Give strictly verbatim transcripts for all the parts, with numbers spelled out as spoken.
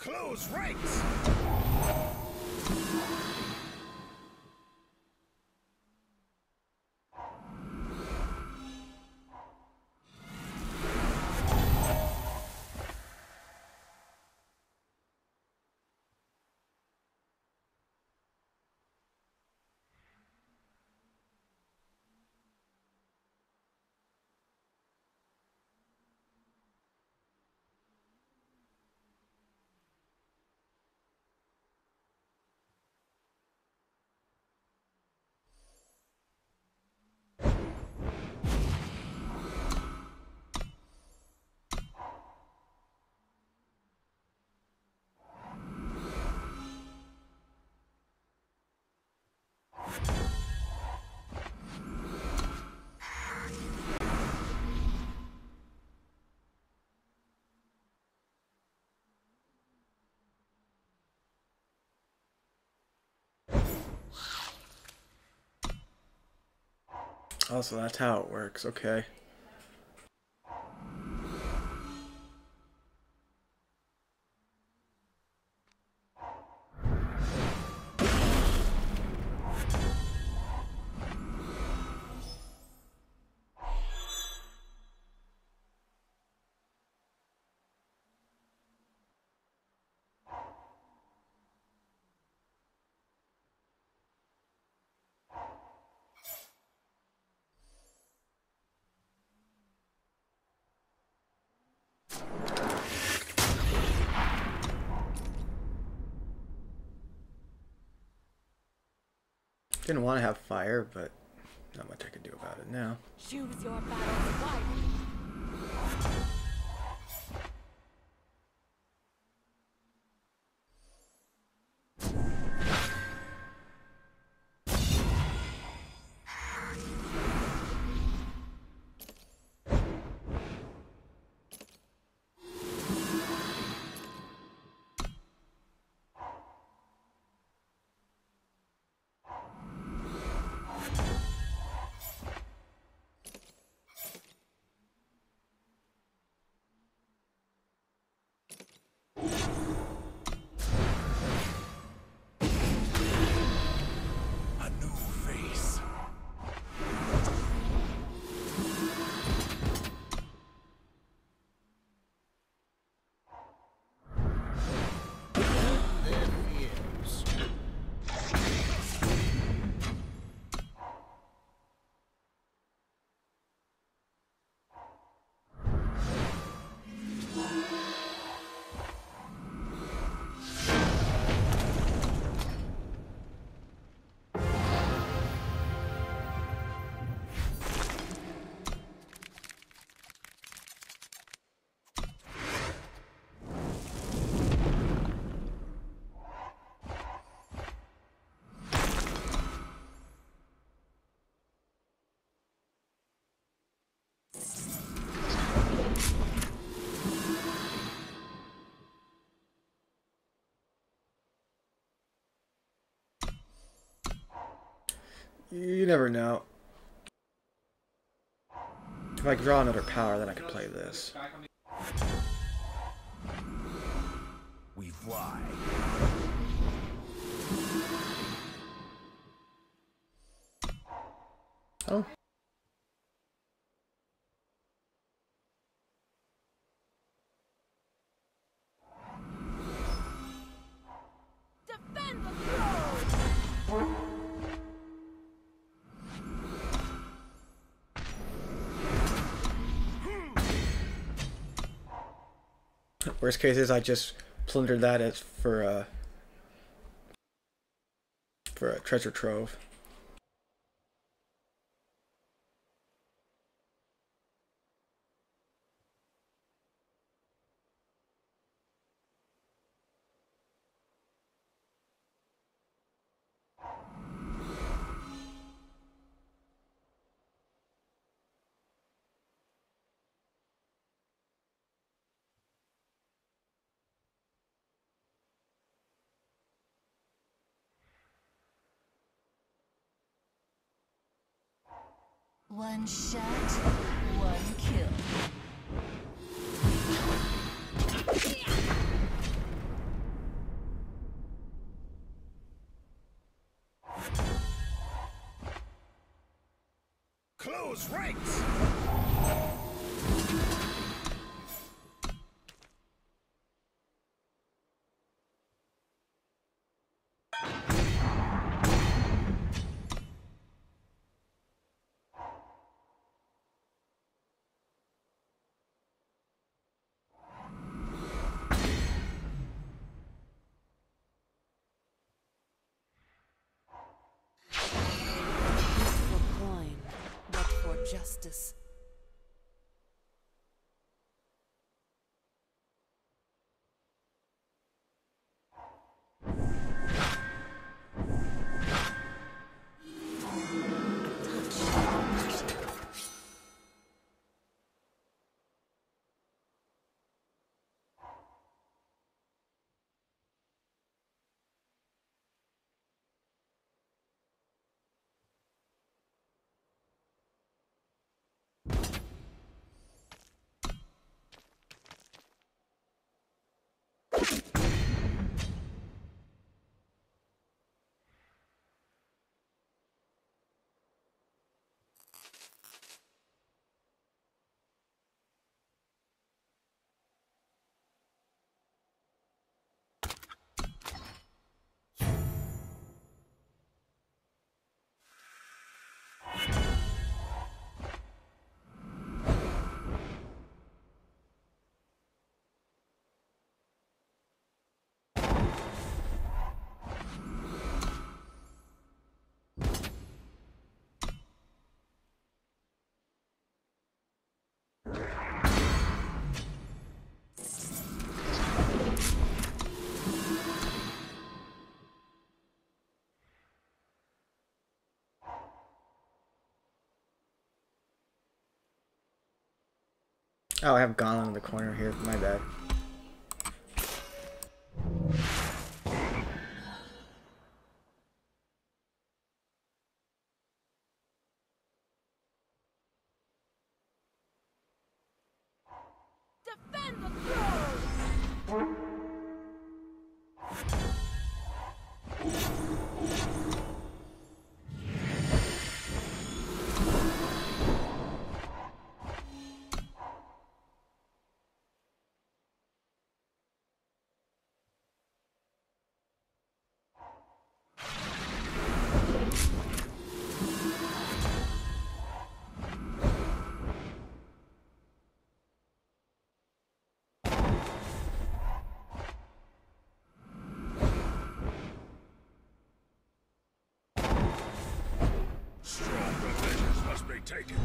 Close ranks! Oh, so that's how it works, okay. Didn't want to have fire, but not much I can do about it now. Choose your battles wisely. You never know. If I draw another power, then I could play this. We fly. Oh. Worst case is I just plundered that as for a for a treasure trove. One shot, one kill. Close ranks! Justice. Oh, I have Gauntlet in the corner here, my bad. Defend the throne! Take it.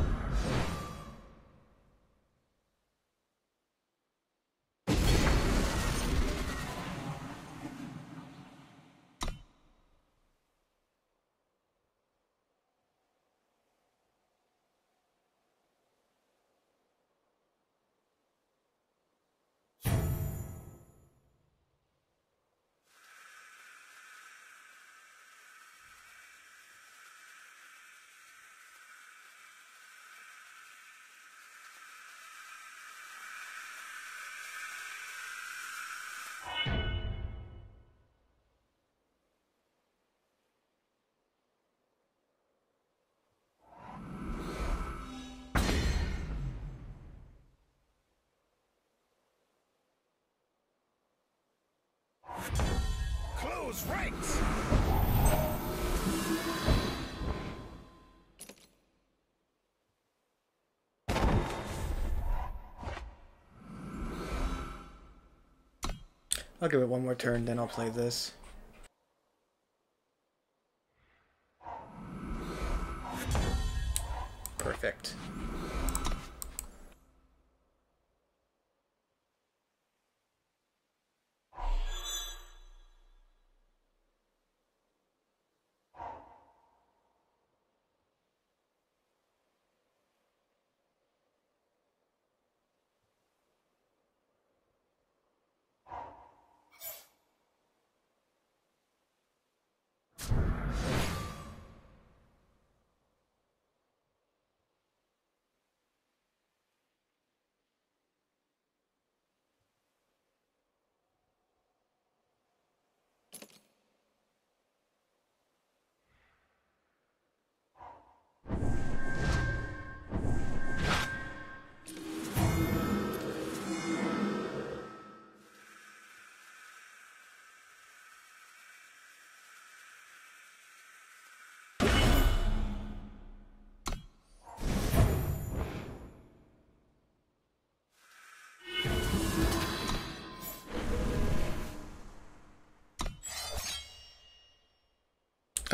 Close ranks! I'll give it one more turn, then I'll play this. Perfect.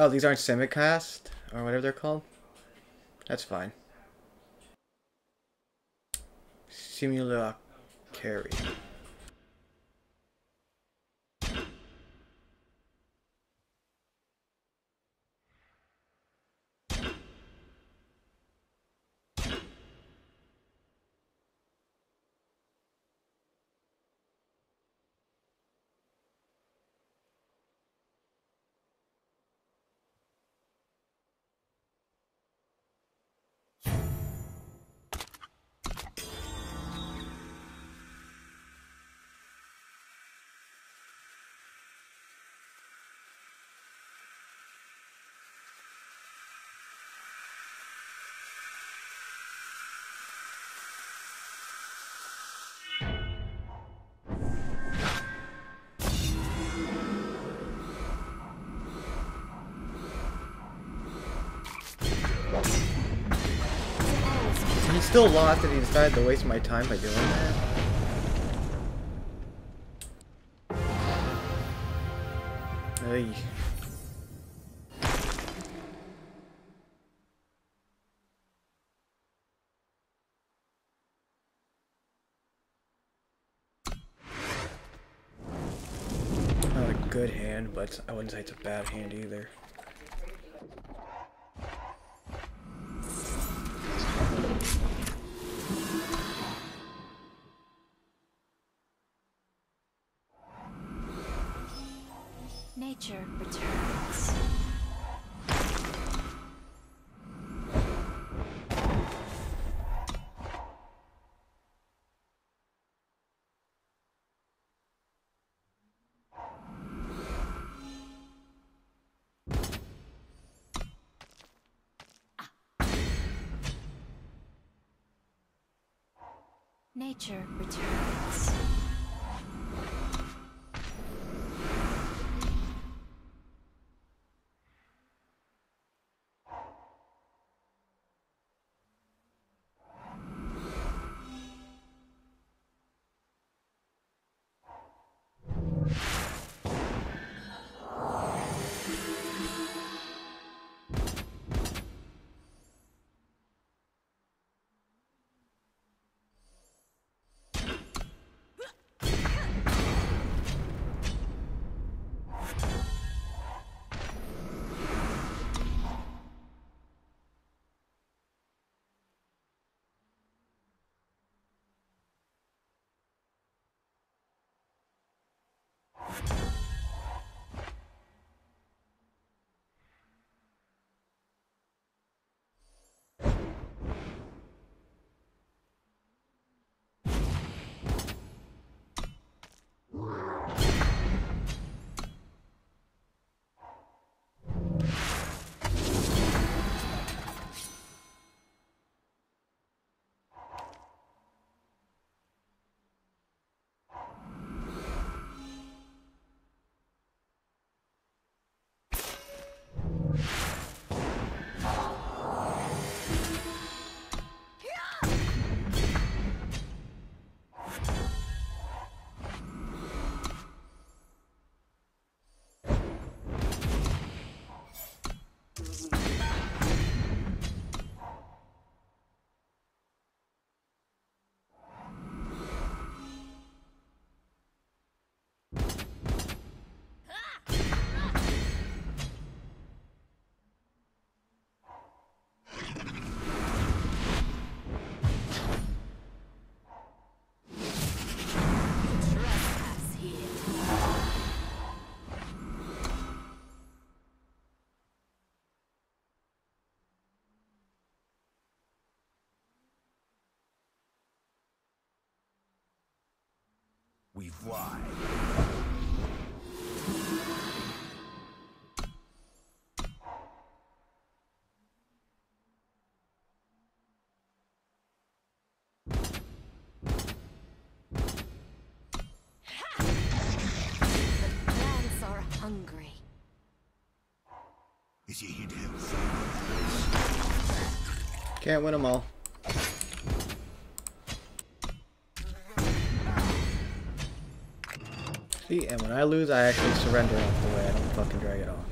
Oh, these aren't simicast or whatever they're called. That's fine. Simulacra carry. Still lost and he decided to waste my time by doing that. Hey. Not a good hand, but I wouldn't say it's a bad hand either. Nature returns. Nature returns. We fly. The plants are hungry. Can't win them all. And when I lose, I actually surrender off the way. I don't fucking drag it off.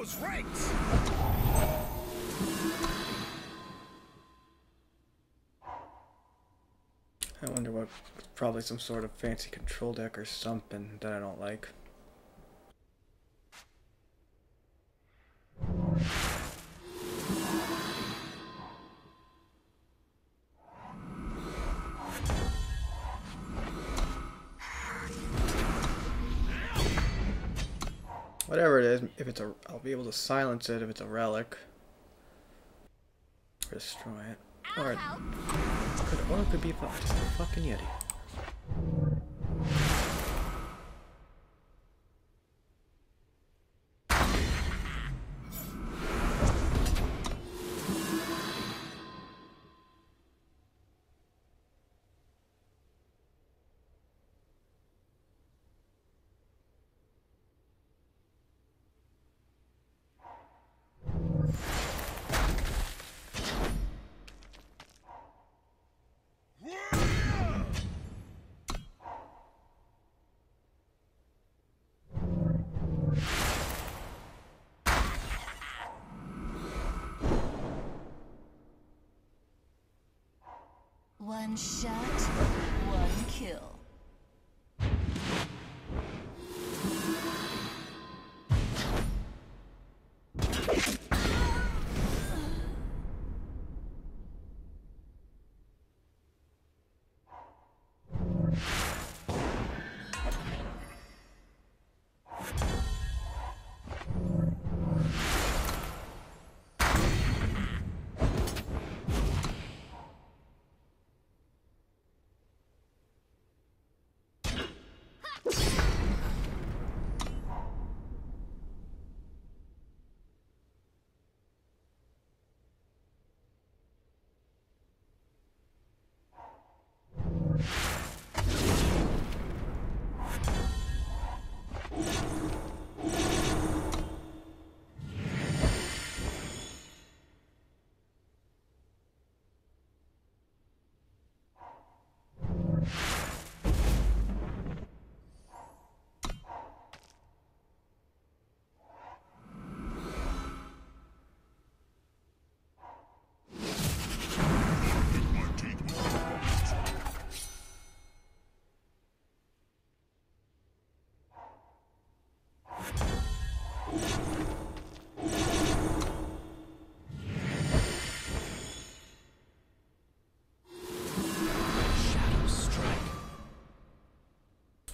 those ranks! I wonder what, probably some sort of fancy control deck or something that I don't like. Whatever it is, if it's a, I'll be able to silence it if it's a relic. Or destroy it. Or it, could, or it could be just a fucking Yeti. One shot, one kill.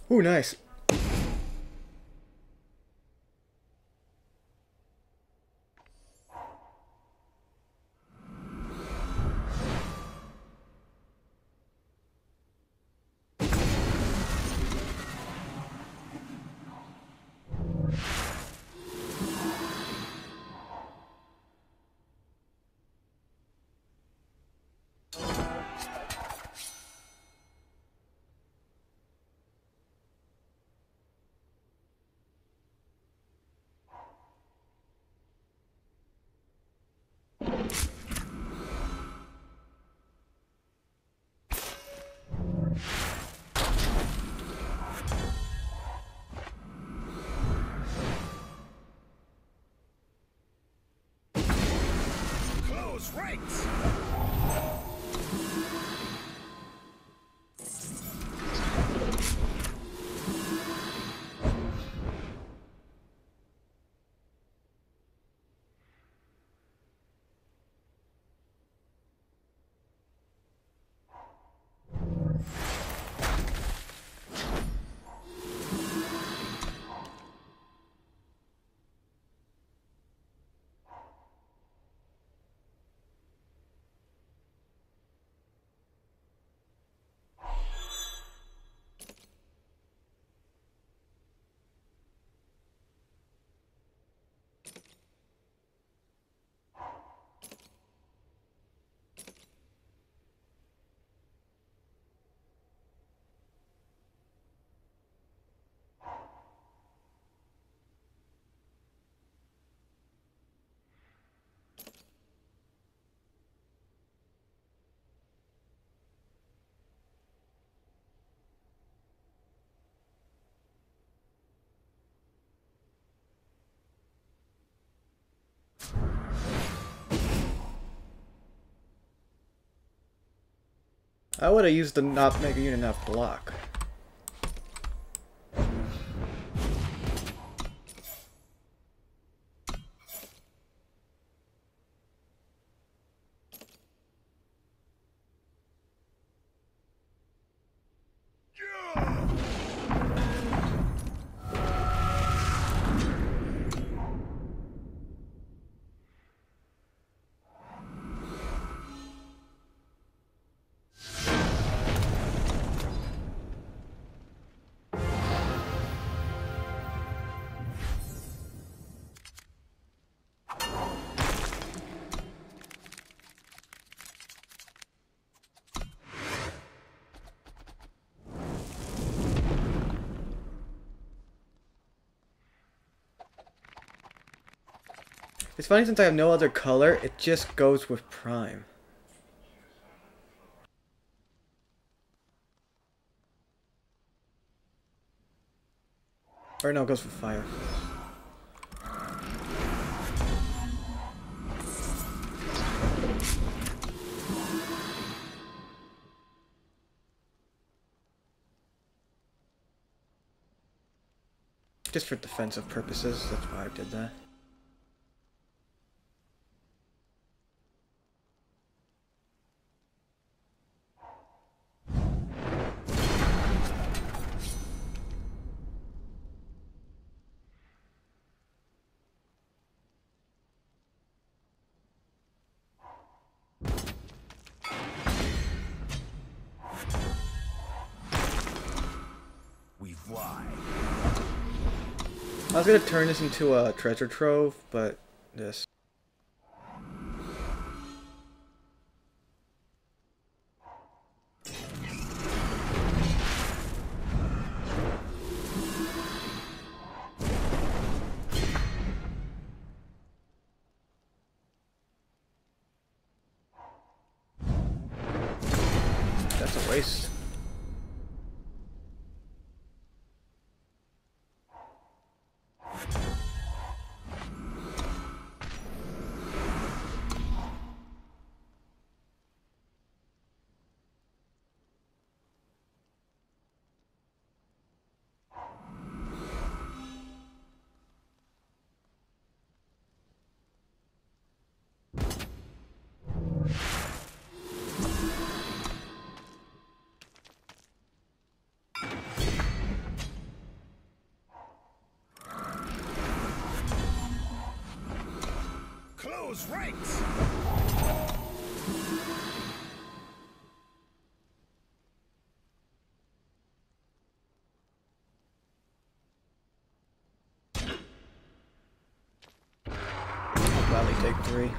Ooh, nice. Right. I would have used the not make a unit enough block. It's funny, since I have no other color, it just goes with Prime. Or no, it goes with Fire. Just for defensive purposes, that's why I did that. I was going to turn this into a treasure trove, but this. That's a waste. Right. I'll gladly take three.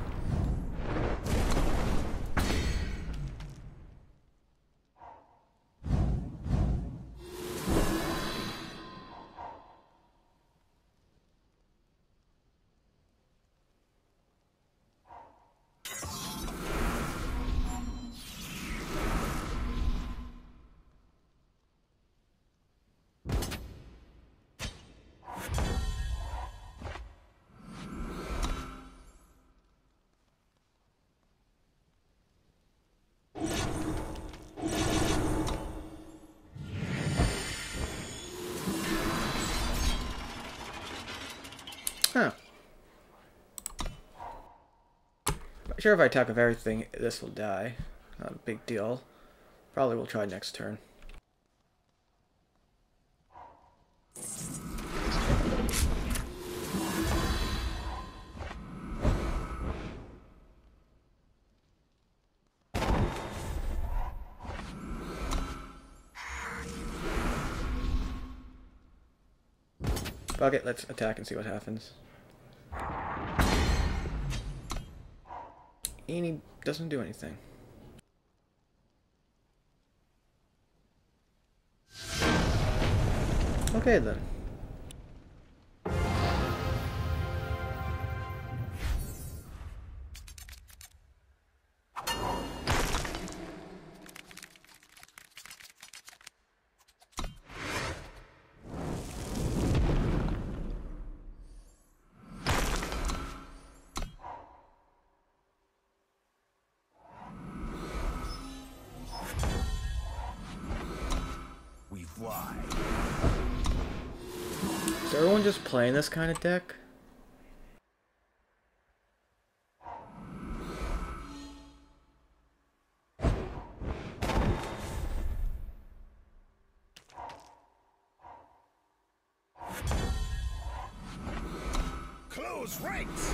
Huh. I'm sure if I attack with everything, this will die. Not a big deal. Probably will try next turn. Fuck it, let's attack and see what happens. And he doesn't do anything. Okay then. You supply. Is everyone just playing this kind of deck? Close ranks.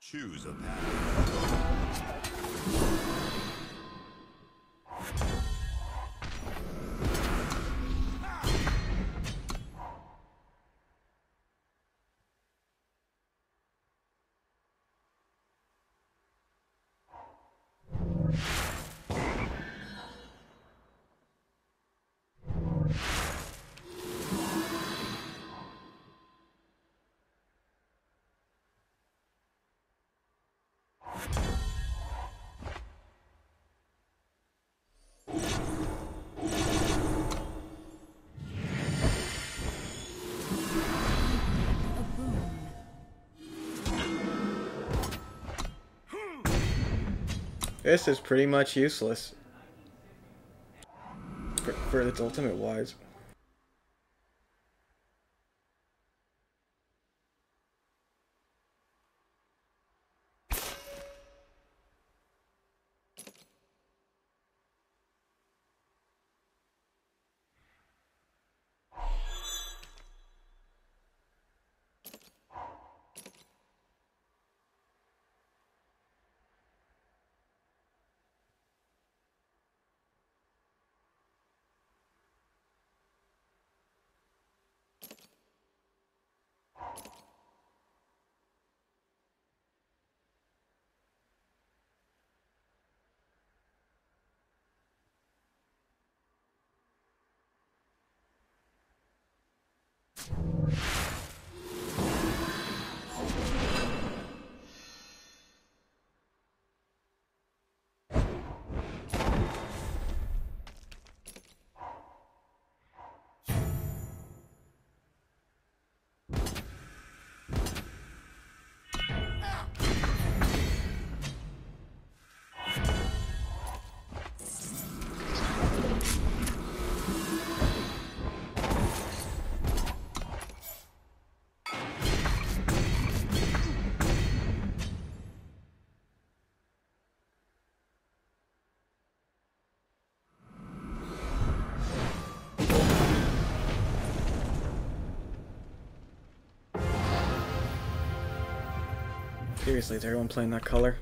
Choose a path. This is pretty much useless for, for its ultimate wise. Seriously, is everyone playing that color?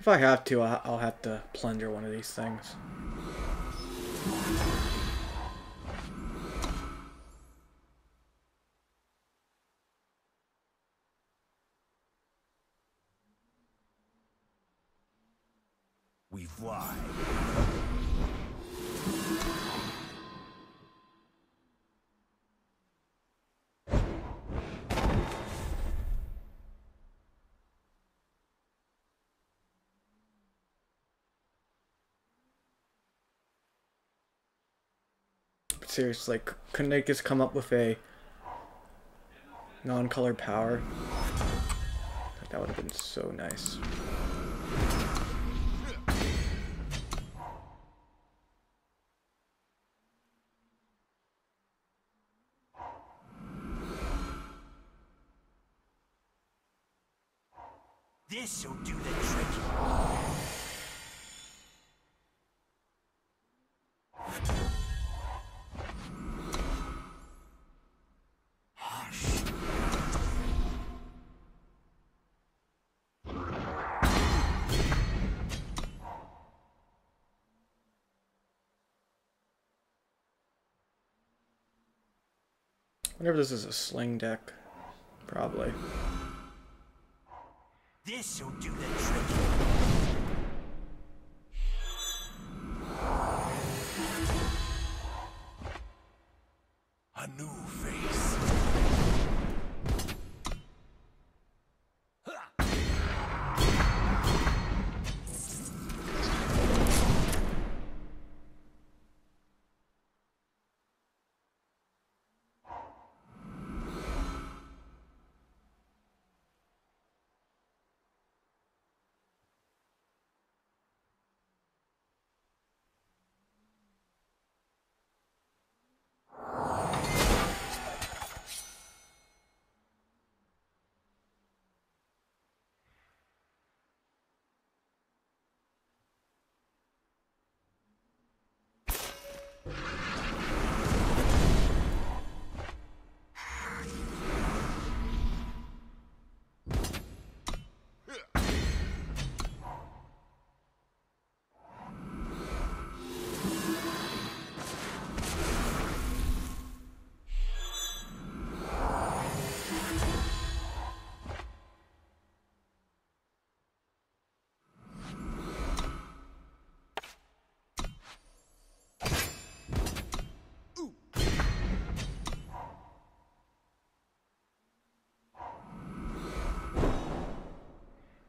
If I have to, I'll have to plunder one of these things. We fly. Seriously, couldn't they just come up with a non-colored power? That would have been so nice. This'll do the trick. Whenever this is a sling deck, probably. This'll do the trick. A new face.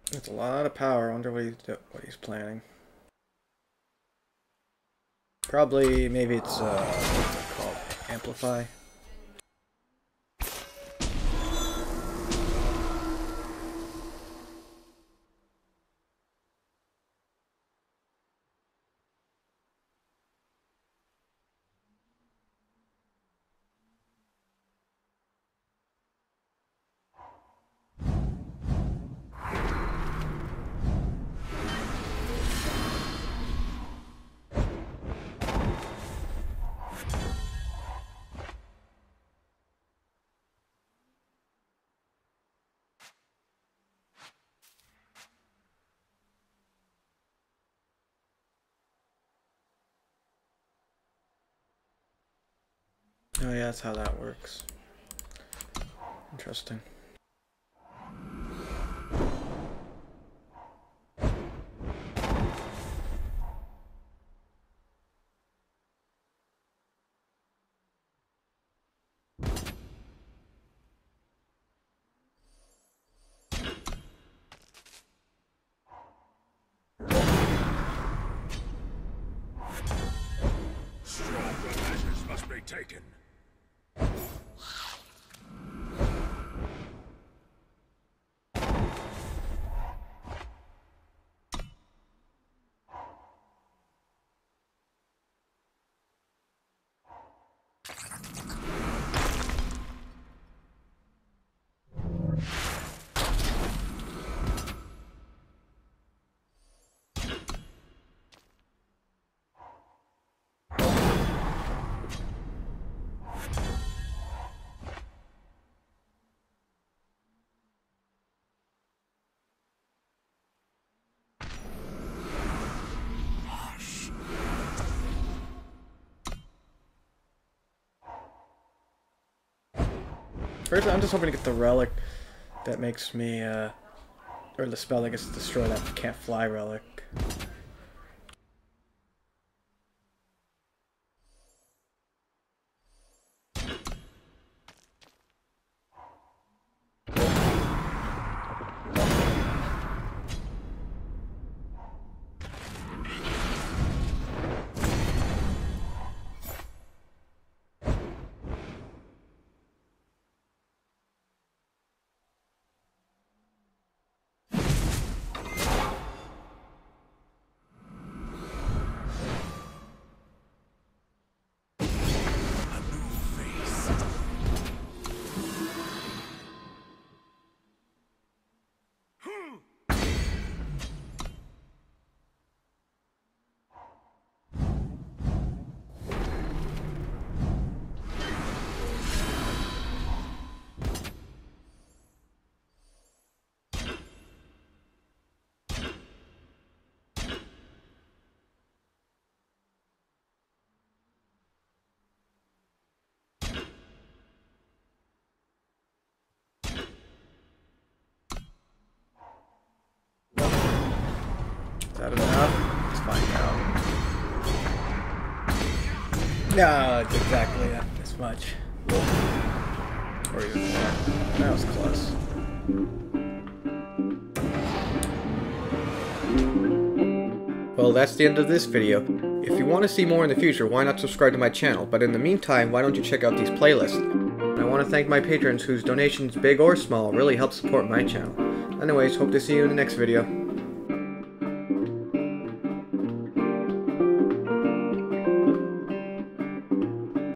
That's a lot of power. I wonder what he's, what he's planning. Probably, maybe it's, uh, what's it called? Amplify? Oh yeah, that's how that works. Interesting. Stronger measures must be taken. First, I'm just hoping to get the relic that makes me, uh, or the spell that gets destroyed after can't fly relic. Is that enough? Let's find out. No, it's exactly that, this much. Or even more. That was close. Well, that's the end of this video. If you want to see more in the future, why not subscribe to my channel? But in the meantime, why don't you check out these playlists? And I want to thank my patrons whose donations, big or small, really help support my channel. Anyways, hope to see you in the next video.